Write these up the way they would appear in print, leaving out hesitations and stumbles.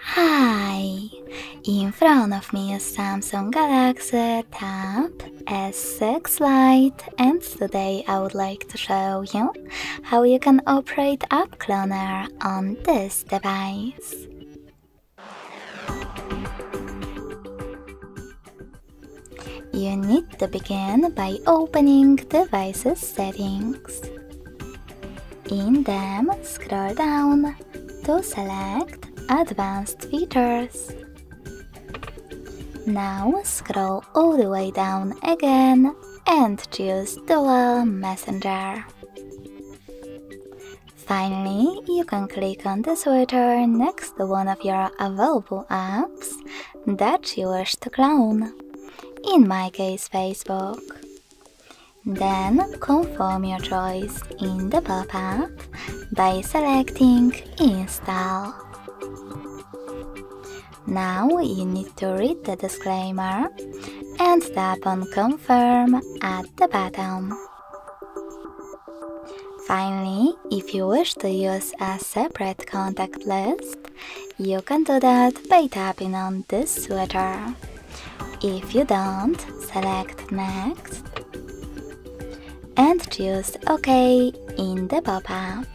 Hi! In front of me is Samsung Galaxy Tab S6 Lite, and today I would like to show you how you can operate App Cloner on this device. You need to begin by opening Devices Settings. In them, scroll down to select Advanced Features. Now scroll all the way down again and choose Dual Messenger. Finally, you can click on the switcher next to one of your available apps that you wish to clone. In my case, Facebook. Then confirm your choice in the pop-up by selecting Install. Now you need to read the disclaimer and tap on Confirm at the bottom. Finally, if you wish to use a separate contact list, you can do that by tapping on this switcher. If you don't, select Next and choose OK in the pop-up.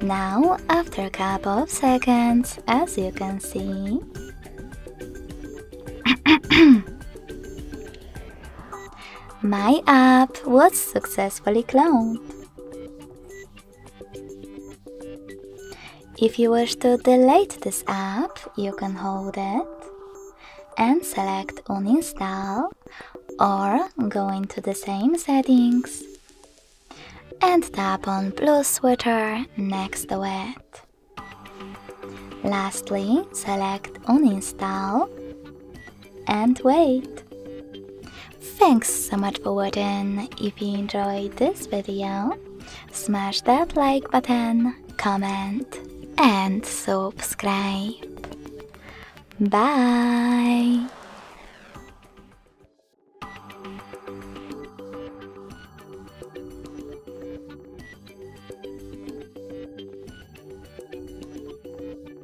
Now, after a couple of seconds, as you can see, my app was successfully cloned. If you wish to delete this app, you can hold it and select Uninstall, or go into the same settings and tap on blue switcher next to it. Lastly, select Uninstall and wait. Thanks so much for watching. If you enjoyed this video, smash that like button, comment and subscribe. Bye!